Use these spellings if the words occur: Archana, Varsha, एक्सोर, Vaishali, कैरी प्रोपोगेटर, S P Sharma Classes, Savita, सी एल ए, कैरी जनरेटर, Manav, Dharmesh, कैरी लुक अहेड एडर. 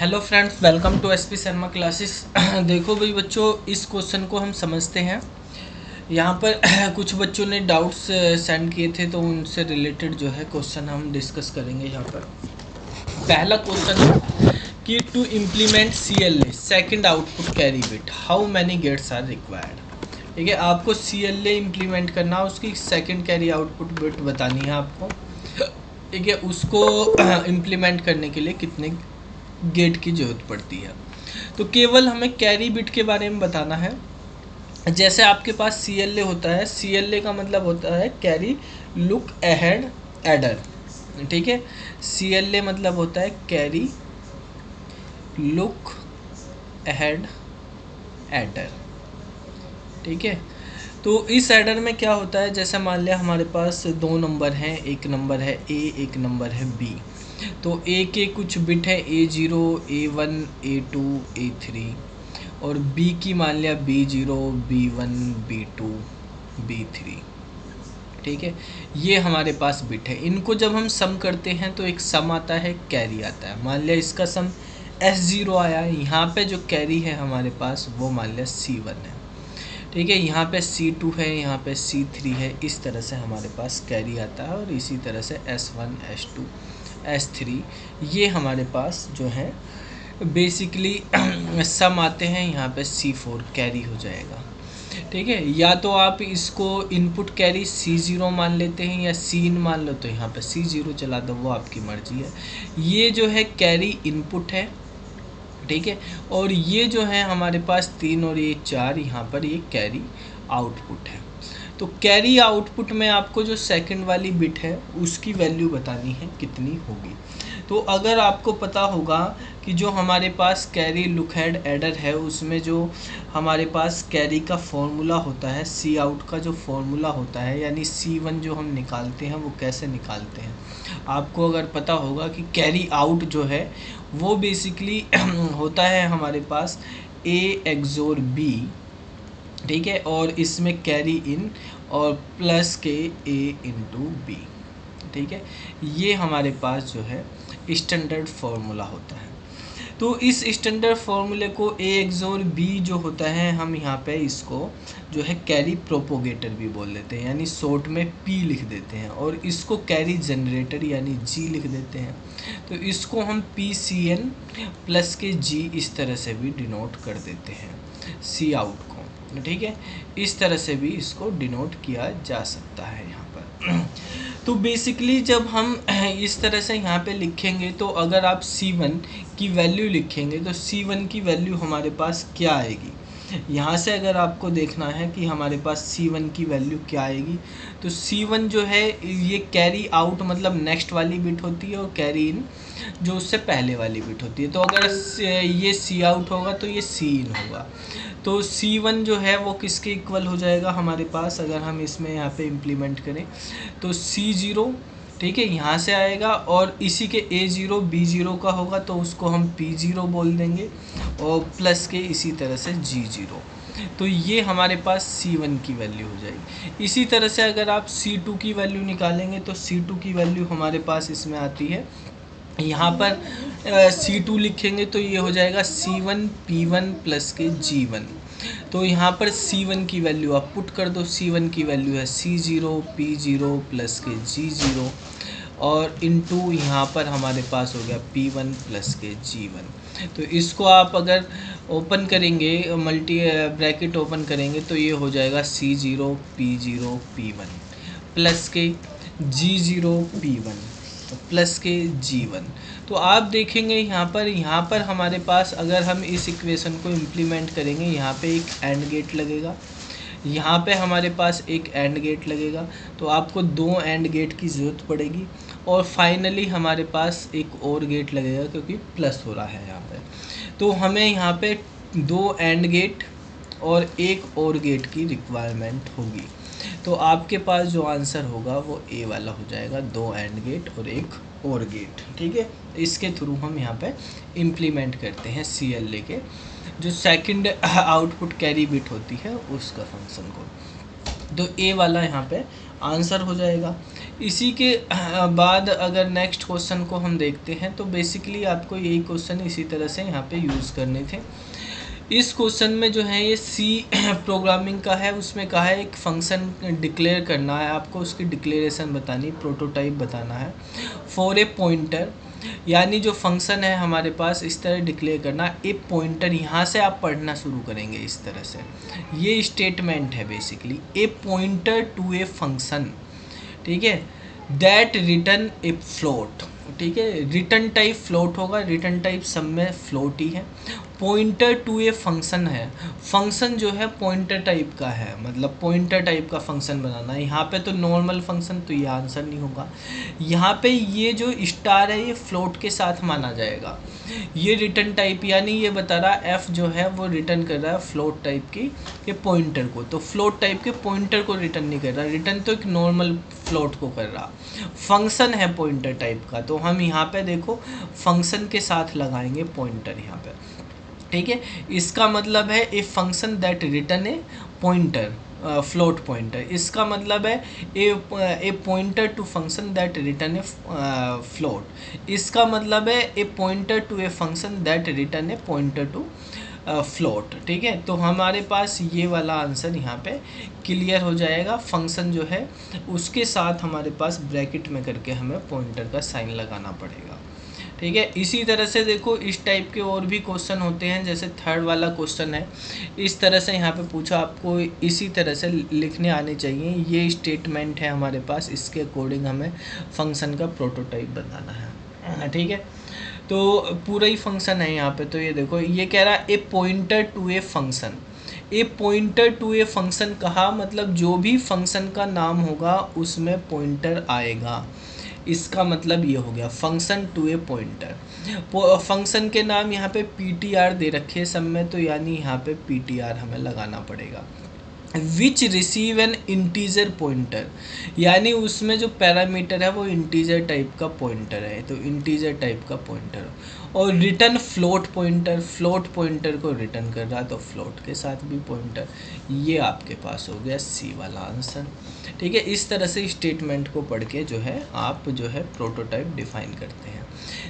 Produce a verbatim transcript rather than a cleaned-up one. Hello friends, welcome to S P Sharma classes. देखो भाई बच्चों, इस क्वेश्चन को हम समझते हैं। यहाँ पर कुछ बच्चों ने डाउट्स सेंड किए थे, तो उनसे रिलेटेड जो है क्वेश्चन हम डिस्कस करेंगे। यहाँ पर पहला क्वेश्चन कि to implement सी एल ए second output carry bit how many gates are required. ठीक है, आपको सी एल ए इम्प्लीमेंट करना है, उसकी सेकेंड कैरी आउटपुट बिट बतानी है आपको। ठीक है, उसको इम्प्लीमेंट करने के लिए कितने गेट की जरूरत पड़ती है, तो केवल हमें कैरी बिट के बारे में बताना है। जैसे आपके पास सी एल ए होता है, सी एल ए का मतलब होता है कैरी लुक अहेड एडर। ठीक है, सी एल ए मतलब होता है कैरी लुक अहेड एडर। ठीक है, तो इस एडर में क्या होता है, जैसे मान लिया हमारे पास दो नंबर हैं, एक नंबर है ए, एक नंबर है बी। तो ए के कुछ बिट है, A zero, A one, A two, A three, और बी की मान लिया B zero, B one, B two, B three. ठीक है, ये हमारे पास बिट है। इनको जब हम सम करते हैं तो एक सम आता है, कैरी आता है। मान लिया इसका सम एस ज़ीरो आया, यहाँ पे जो कैरी है हमारे पास वो मान लिया सी वन है। ठीक है, यहाँ पे सी टू है, यहाँ पे सी थ्री है। इस तरह से हमारे पास कैरी आता है, और इसी तरह से S one, S two, S three, ये हमारे पास जो है बेसिकली सम आते हैं। यहाँ पे सी फोर कैरी हो जाएगा। ठीक है, या तो आप इसको इनपुट कैरी सी ज़ीरो मान लेते हैं, या सी इन मान लो, तो यहाँ पे सी ज़ीरो चला दो, वो आपकी मर्जी है। ये जो है कैरी इनपुट है। ठीक है, और ये जो है हमारे पास तीन और ये चार, यहाँ पर ये कैरी आउटपुट है। तो कैरी आउटपुट में आपको जो सेकंड वाली बिट है उसकी वैल्यू बतानी है कितनी होगी। तो अगर आपको पता होगा कि जो हमारे पास कैरी लुक हेड एडर है, उसमें जो हमारे पास कैरी का फॉर्मूला होता है, सी आउट का जो फॉर्मूला होता है, यानी सी वन जो हम निकालते हैं वो कैसे निकालते हैं, आपको अगर पता होगा कि कैरी आउट जो है वो बेसिकली होता है हमारे पास ए एक्सोर बी। ठीक है, और इसमें कैरी इन और प्लस के ए इंटू बी। ठीक है, ये हमारे पास जो है स्टैंडर्ड फार्मूला होता है। तो इस स्टैंडर्ड फार्मूले को ए एक्सोर बी जो होता है, हम यहाँ पे इसको जो है कैरी प्रोपोगेटर भी बोल देते हैं, यानी शॉर्ट में पी लिख देते हैं, और इसको कैरी जनरेटर यानी जी लिख देते हैं। तो इसको हम पी सी एन प्लस के जी इस तरह से भी डिनोट कर देते हैं सी आउट को। ठीक है, इस तरह से भी इसको डिनोट किया जा सकता है यहाँ पर। तो बेसिकली जब हम इस तरह से यहाँ पे लिखेंगे, तो अगर आप सी वन की वैल्यू लिखेंगे तो सी वन की वैल्यू हमारे पास क्या आएगी, यहाँ से अगर आपको देखना है कि हमारे पास सी वन की वैल्यू क्या आएगी, तो सी वन जो है ये कैरी आउट मतलब नेक्स्ट वाली बिट होती है, और कैरी इन जो उससे पहले वाली बिट होती है। तो अगर ये सी आउट होगा तो ये सी इन होगा। तो सी वन जो है वो किसके इक्वल हो जाएगा हमारे पास, अगर हम इसमें यहाँ पे इम्प्लीमेंट करें तो सी ज़ीरो। ठीक है, यहाँ से आएगा, और इसी के ए ज़ीरो बी ज़ीरो का होगा तो उसको हम पी ज़ीरो बोल देंगे, और प्लस के इसी तरह से जी ज़ीरो। तो ये हमारे पास सी वन की वैल्यू हो जाएगी। इसी तरह से अगर आप सी टू की वैल्यू निकालेंगे तो सी टू की वैल्यू हमारे पास इसमें आती है, यहाँ पर सी टू लिखेंगे तो ये हो जाएगा C one P one plus के जी वन। तो यहाँ पर सी वन की वैल्यू आप पुट कर दो, सी वन की वैल्यू है C zero P zero plus के जी ज़ीरो, और इनटू यहाँ पर हमारे पास हो गया पी वन प्लस के जी वन। तो इसको आप अगर ओपन करेंगे, मल्टी ब्रैकेट ओपन करेंगे, तो ये हो जाएगा C zero P zero P one plus के G zero P one plus के जी वन। तो आप देखेंगे यहाँ पर यहाँ पर हमारे पास अगर हम इस इक्वेशन को इम्प्लीमेंट करेंगे, यहाँ पे एक एंड गेट लगेगा, यहाँ पे हमारे पास एक एंड गेट लगेगा, तो आपको दो एंड गेट की ज़रूरत पड़ेगी, और फाइनली हमारे पास एक और गेट लगेगा क्योंकि प्लस हो रहा है यहाँ पे। तो हमें यहाँ पे दो एंड गेट और एक और गेट की रिक्वायरमेंट होगी। तो आपके पास जो आंसर होगा वो ए वाला हो जाएगा, दो एंड गेट और एक और गेट। ठीक है, इसके थ्रू हम यहाँ पे इम्प्लीमेंट करते हैं सी एल ए के जो सेकंड आउटपुट कैरी बिट होती है उसका फंक्शन को। तो ए वाला यहाँ पे आंसर हो जाएगा। इसी के बाद अगर नेक्स्ट क्वेश्चन को हम देखते हैं तो बेसिकली आपको यही क्वेश्चन इसी तरह से यहाँ पे यूज़ करने थे। इस क्वेश्चन में जो है ये सी प्रोग्रामिंग का है, उसमें कहा है एक फंक्शन डिक्लेयर करना है, आपको उसकी डिक्लेरेशन बतानी, प्रोटोटाइप बताना है फॉर ए पॉइंटर, यानी जो फंक्शन है हमारे पास इस तरह डिक्लेयर करना ए पॉइंटर। यहाँ से आप पढ़ना शुरू करेंगे इस तरह से, ये स्टेटमेंट है basically, a pointer to a function, ठीक है, दैट रिटर्न ए फ्लोट, ठीक है, रिटर्न टाइप फ्लोट होगा, रिटर्न टाइप सब में फ्लोट ही है। पॉइंटर टू ए फंक्शन है, फंक्शन जो है पॉइंटर टाइप का है, मतलब पॉइंटर टाइप का फंक्शन बनाना है। यहाँ पे तो नॉर्मल फंक्शन तो ये आंसर नहीं होगा। यहाँ पे ये जो स्टार है ये फ्लोट के साथ माना जाएगा, ये रिटर्न टाइप, यानी ये बता रहा है एफ़ जो है वो रिटर्न कर रहा है फ्लोट टाइप की ये पॉइंटर को, तो फ्लोट टाइप के पॉइंटर को रिटर्न नहीं कर रहा, रिटर्न तो एक नॉर्मल फ्लोट को कर रहा। फंक्शन है पॉइंटर टाइप का, तो हम यहाँ पे देखो फंक्शन के साथ लगाएंगे पॉइंटर यहाँ पे, ठीक है। इसका मतलब है a function that return a pointer, float pointer, इसका मतलब है a a pointer to function that return a float, इसका मतलब है a pointer to a function that return a pointer to float, ठीक है। तो हमारे पास ये वाला आंसर यहाँ पे क्लियर हो जाएगा। फंक्शन जो है उसके साथ हमारे पास ब्रैकेट में करके हमें पॉइंटर का साइन लगाना पड़ेगा, ठीक है। इसी तरह से देखो इस टाइप के और भी क्वेश्चन होते हैं, जैसे थर्ड वाला क्वेश्चन है इस तरह से यहाँ पे पूछा, आपको इसी तरह से लिखने आने चाहिए। ये स्टेटमेंट है हमारे पास, इसके अकॉर्डिंग हमें फंक्शन का प्रोटोटाइप बनाना है, ठीक है। तो पूरा ही फंक्शन है यहाँ पे, तो ये देखो ये कह रहा है a pointer to a function, a pointer to a function कहा मतलब जो भी फंक्शन का नाम होगा उसमें पॉइंटर आएगा, इसका मतलब ये हो गया function to a pointer. Function के नाम यहाँ पे पी टी आर दे रखे सब में, तो यानी यहाँ पे पी टी आर हमें लगाना पड़ेगा। Which receive an integer pointer, यानी उसमें जो पैरामीटर है वो इंटीजर टाइप का पॉइंटर है, तो इंटीजर टाइप का पॉइंटर। और return float pointer, float pointer को रिटर्न कर रहा है तो फ्लोट के साथ भी पॉइंटर। ये आपके पास हो गया सी वाला आंसर, ठीक है। इस तरह से स्टेटमेंट को पढ़ के जो है आप जो है प्रोटोटाइप डिफाइन करते हैं।